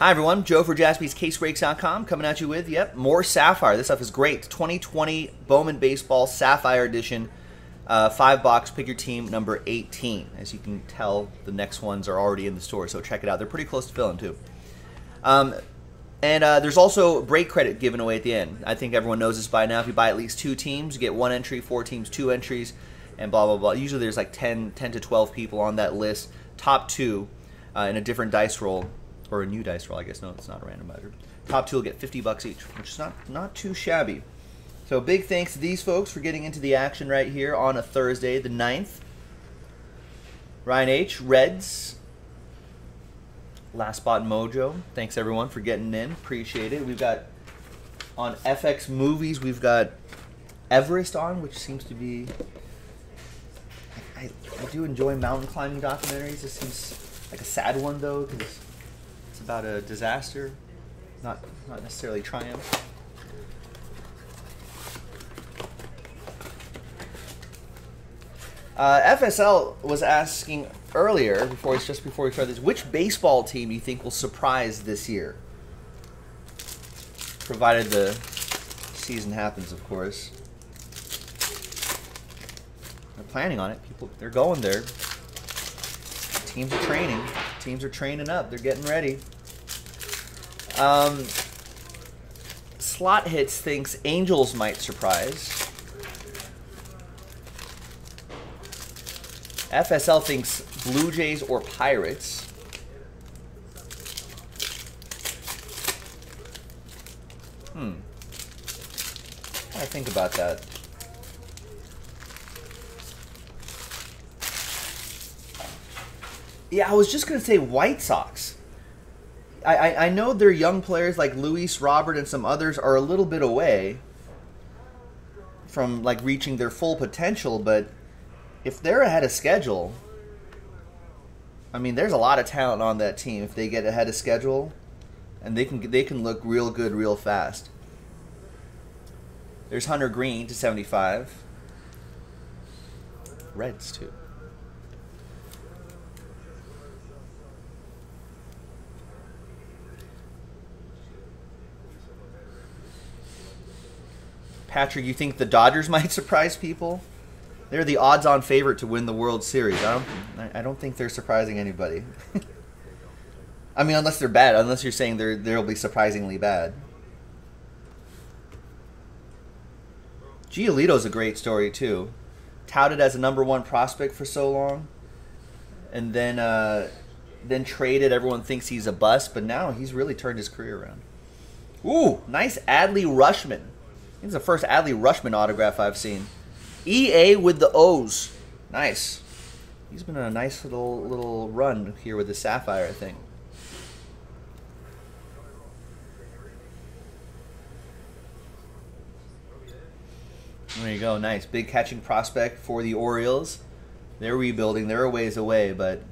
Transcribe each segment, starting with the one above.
Hi everyone, Joe for JaspysCaseBreaks.com coming at you with, more Sapphire. This stuff is great. 2020 Bowman Baseball Sapphire Edition, 5 box, pick your team, number 18. As you can tell, the next ones are already in the store, so check it out. They're pretty close to filling too. There's also break credit given away at the end. I think everyone knows this by now. If you buy at least 2 teams, you get 1 entry, 4 teams, 2 entries, and blah, blah, blah. Usually there's like 10 to 12 people on that list. Top 2 in a different dice roll. Or a new dice roll, I guess. No, it's not a randomizer. Top 2 will get 50 bucks each, which is not too shabby. So big thanks to these folks for getting into the action right here on a Thursday, the 9th. Ryan H, Reds. Last Spot Mojo. Thanks, everyone, for getting in. Appreciate it. We've got, on FX Movies, we've got Everest on, which seems to be... I do enjoy mountain climbing documentaries. This seems like a sad one, though, because... about a disaster, not necessarily triumph. FSL was asking earlier, just before we started this, which baseball team you think will surprise this year? Provided the season happens, of course. They're planning on it. People, they're going there. Teams are training. Teams are training up. They're getting ready. Slot Hits thinks Angels might surprise. FSL thinks Blue Jays or Pirates. I think about that. Yeah, I was just going to say White Sox. I know their young players like Luis Robert and some others are a little bit away from like reaching their full potential, but if they're ahead of schedule, I mean, there's a lot of talent on that team if they get ahead of schedule, and they can look real good real fast. There's Hunter Green to 75. Reds too. Patrick, you think the Dodgers might surprise people? They're the odds-on favorite to win the World Series. I don't think they're surprising anybody. I mean, unless they're bad. Unless you're saying they'll be surprisingly bad. Giolito's a great story too. Touted as a #1 prospect for so long, and then traded. Everyone thinks he's a bust, but now he's really turned his career around. Ooh, nice Adley Rutschman. This is the first Adley Rutschman autograph I've seen. EA with the O's. Nice. He's been on a nice little run here with the Sapphire thing. There you go. Nice. Big catching prospect for the Orioles. They're rebuilding. They're a ways away, but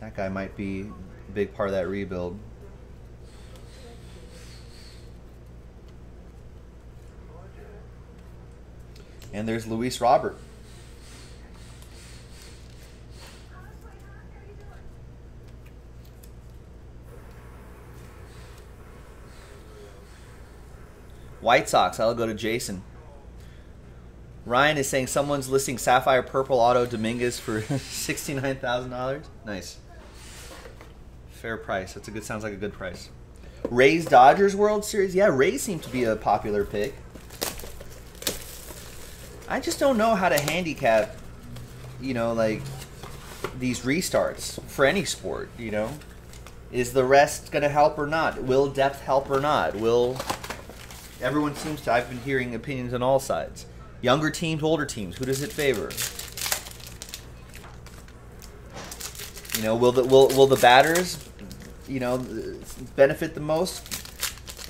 that guy might be a big part of that rebuild. And there's Luis Robert. White Sox, I'll go to Jason. Ryan is saying someone's listing Sapphire Purple Auto Dominguez for $69,000. Nice. Fair price. That's a good, sounds like a good price. Rays Dodgers World Series? Yeah, Rays seem to be a popular pick. I just don't know how to handicap, you know, like these restarts for any sport, you know. Is the rest going to help or not? Will depth help or not? Will everyone seems to, I've been hearing opinions on all sides. Younger teams, older teams, who does it favor? You know, will the batters, you know, benefit the most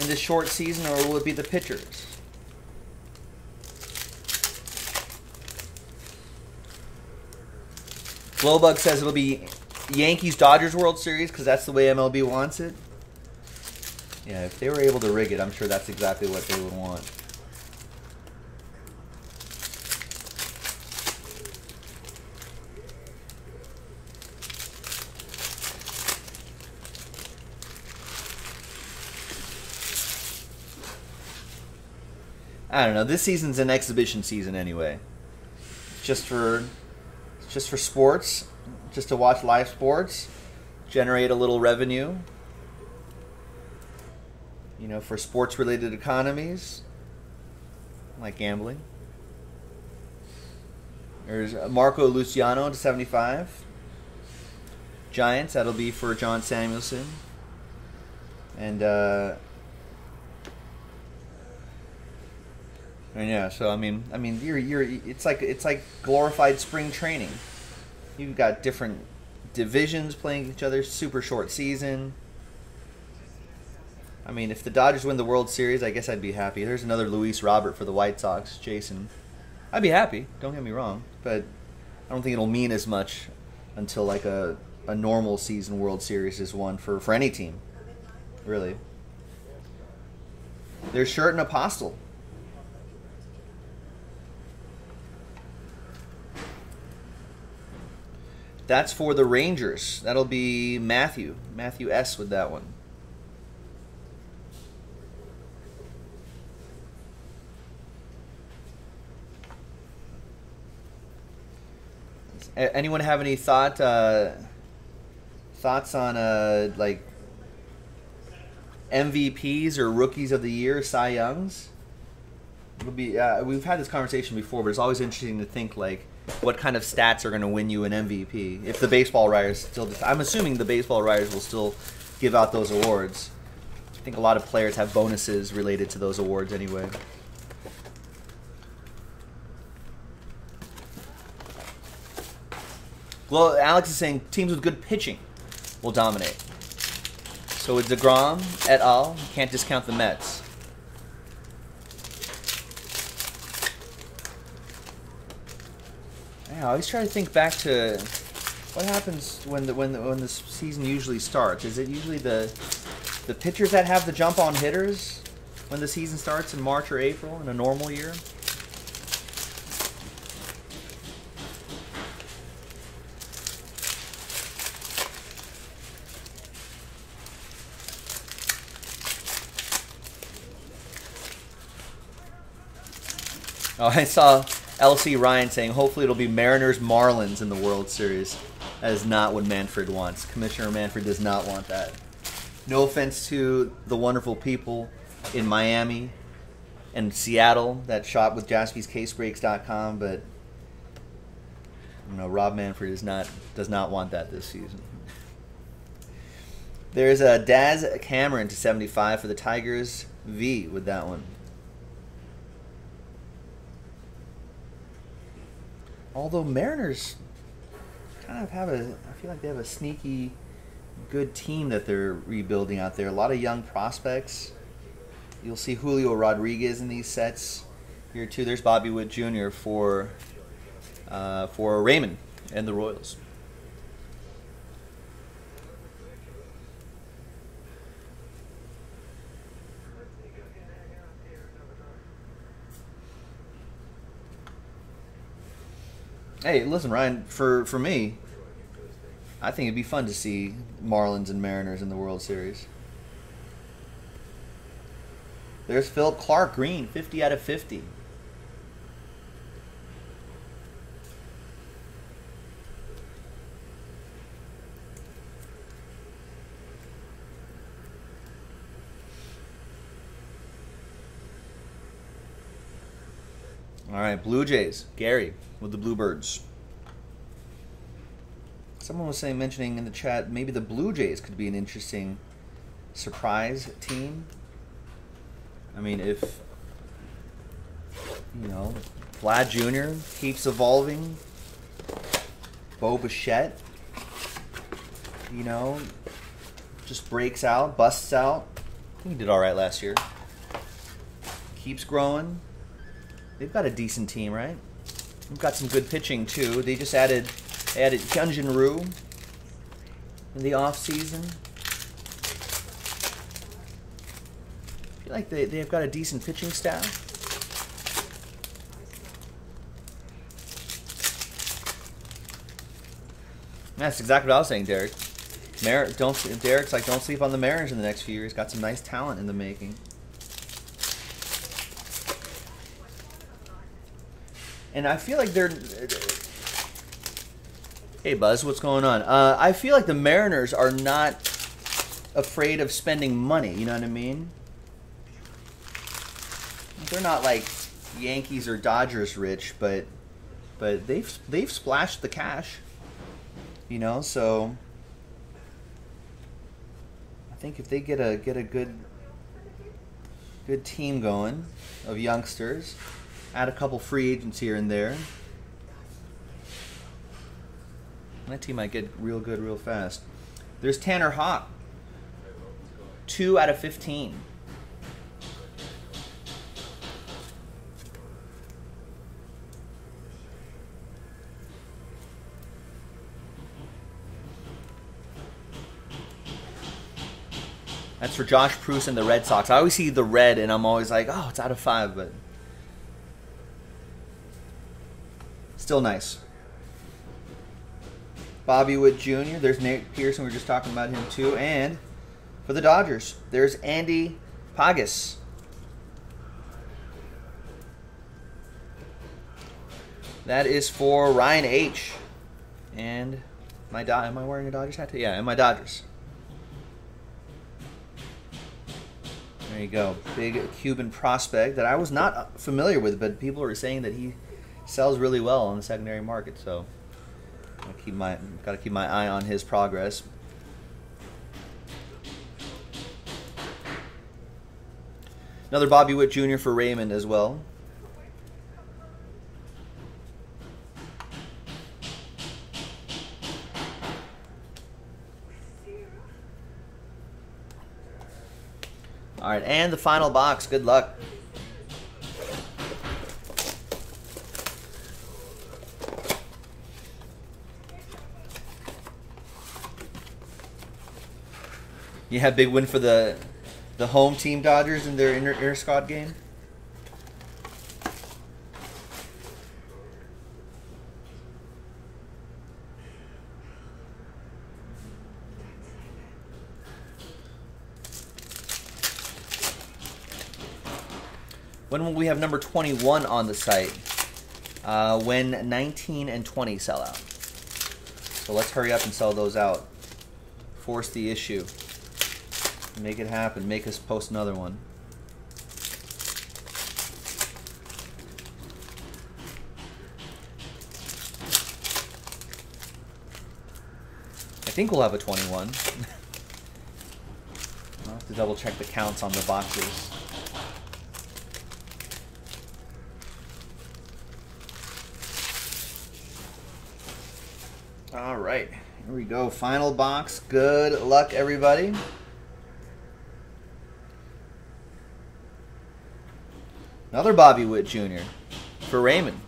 in this short season, or will it be the pitchers? Blowbug says it'll be Yankees-Dodgers World Series because that's the way MLB wants it. Yeah, if they were able to rig it, I'm sure that's exactly what they would want. I don't know. This season's an exhibition season anyway. Just for sports, just to watch live sports, generate a little revenue. You know, for sports-related economies, like gambling. There's Marco Luciano /75. Giants, that'll be for John Samuelson. And, yeah, so I mean, it's like glorified spring training. You've got different divisions playing each other. Super short season. I mean, if the Dodgers win the World Series, I guess I'd be happy. There's another Luis Robert for the White Sox, Jason. I'd be happy. Don't get me wrong, but I don't think it'll mean as much until like a normal season World Series is won for any team, really. There's Shirt and Apostle. That's for the Rangers. That'll be Matthew. Matthew S. with that one. Anyone have any thoughts on like MVPs or Rookies of the Year, Cy Youngs? It'll be, we've had this conversation before, but it's always interesting to think like, what kind of stats are going to win you an MVP? If the baseball writers still, I'm assuming the baseball writers will still give out those awards. I think a lot of players have bonuses related to those awards anyway. Well, Alex is saying teams with good pitching will dominate. So with DeGrom et al., you can't discount the Mets. I always try to think back to what happens when the season usually starts. Is it usually the pitchers that have the jump on hitters when the season starts in March or April in a normal year? Oh, I saw LC Ryan saying, hopefully it'll be Mariners Marlins in the World Series. That is not what Manfred wants. Commissioner Manfred does not want that. No offense to the wonderful people in Miami and Seattle that shop with JaspysCaseBreaks.com, but you know, Rob Manfred does not want that this season. There's a Daz Cameron /75 for the Tigers, V with that one. Although Mariners kind of have I feel like they have a sneaky good team that they're rebuilding out there. A lot of young prospects. You'll see Julio Rodriguez in these sets here too. There's Bobby Wood Jr. for Raymond and the Royals. Hey, listen, Ryan, for me, I think it'd be fun to see Marlins and Mariners in the World Series. There's Phil Clark Green, 50/50. All right, Blue Jays, Gary with the Bluebirds. Someone was mentioning in the chat, maybe the Blue Jays could be an interesting surprise team. I mean, if, you know, Vlad Jr. keeps evolving, Bo Bichette, you know, just breaks out, busts out. I think he did all right last year. Keeps growing. They've got a decent team, right? We've got some good pitching too. They just added Hyunjin Ryu in the off season. I feel like they've got a decent pitching staff. That's exactly what I was saying, Derek. Derek's like, don't sleep on the Mariners in the next few years. Got some nice talent in the making. And I feel like they're... Hey, Buzz, what's going on? I feel like the Mariners are not afraid of spending money, you know what I mean? They're not like Yankees or Dodgers rich, but they've splashed the cash, you know, so... I think if they get a good team going of youngsters, add a couple free agents here and there, that team might get real good real fast. There's Tanner Hawk. 2 out of 15. That's for Josh Pruce and the Red Sox. I always see the red and I'm always like, oh, it's out of 5, but still nice. Bobby Wood Jr. There's Nate Pearson. We were just talking about him too. And for the Dodgers, there's Andy Pages. That is for Ryan H. And am I wearing a Dodgers hat? Yeah, and my Dodgers. There you go. Big Cuban prospect that I was not familiar with, but people are saying that he sells really well on the secondary market. So gotta keep my eye on his progress. Another Bobby Witt Jr. for Raymond as well. All right, and the final box. Good luck. Yeah, big win for the home team Dodgers in their inter squad game. When will we have number 21 on the site? When 19 and 20 sell out. So let's hurry up and sell those out. Force the issue. Make it happen. Make us post another one. I think we'll have a 21. I'll have to double check the counts on the boxes. All right. Here we go. Final box. Good luck, everybody. Another Bobby Witt Jr. for Raymond.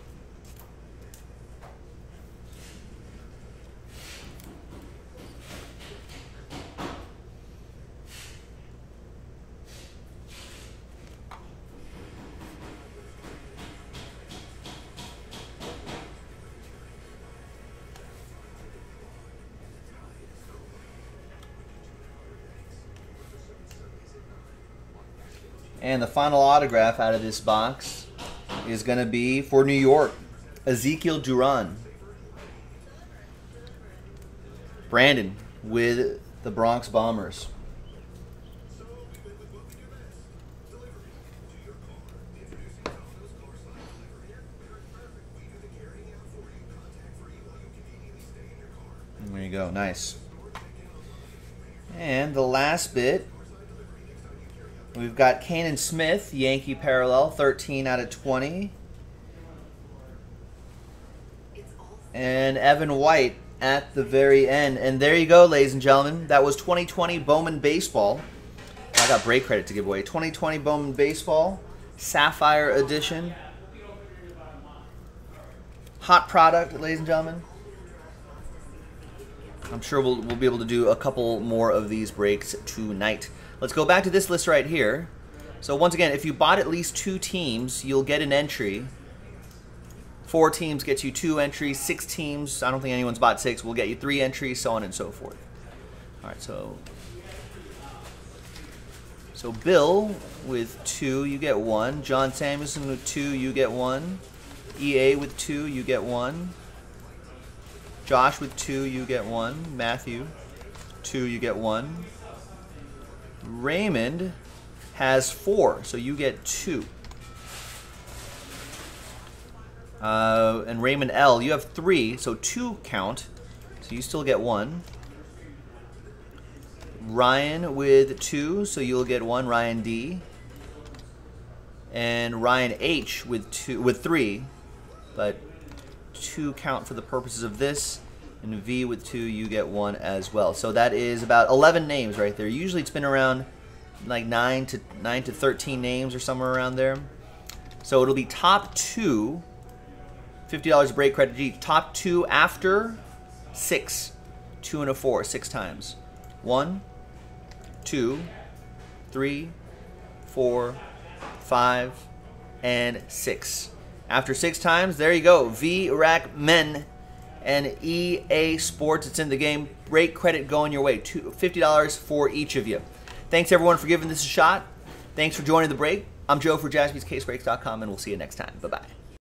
And the final autograph out of this box is going to be for New York, Ezekiel Duran. Brandon with the Bronx Bombers. And there you go, nice. And the last bit. We've got Canaan Smith, Yankee Parallel, 13 out of 20. And Evan White at the very end. And there you go, ladies and gentlemen. That was 2020 Bowman Baseball. I got break credit to give away. 2020 Bowman Baseball, Sapphire Edition. Hot product, ladies and gentlemen. I'm sure we'll be able to do a couple more of these breaks tonight. Let's go back to this list right here. So once again, if you bought at least 2 teams, you'll get an entry. 4 teams gets you 2 entries. 6 teams, I don't think anyone's bought 6, will get you 3 entries, so on and so forth. All right, so Bill with 2, you get 1. John Samuelson with 2, you get 1. EA with 2, you get 1. Josh with 2, you get 1. Matthew, 2, you get 1. Raymond has 4, so you get 2. And Raymond L, you have 3, so 2 count, so you still get 1. Ryan with 2, so you'll get 1. Ryan D. And Ryan H with 3, but 2 count for the purposes of this. And V with 2, you get 1 as well. So that is about 11 names right there. Usually it's been around like 9 to 13 names or somewhere around there. So it'll be top 2, $50 break credit each. Top 2 after 6, 2 and a 4, 6 times. 1, 2, 3, 4, 5, and 6. After 6 times, there you go. V-Rack-Men and EA Sports. It's in the game. Break credit going your way. $50 for each of you. Thanks, everyone, for giving this a shot. Thanks for joining the break. I'm Joe for JaspysCaseBreaks.com, and we'll see you next time. Bye-bye.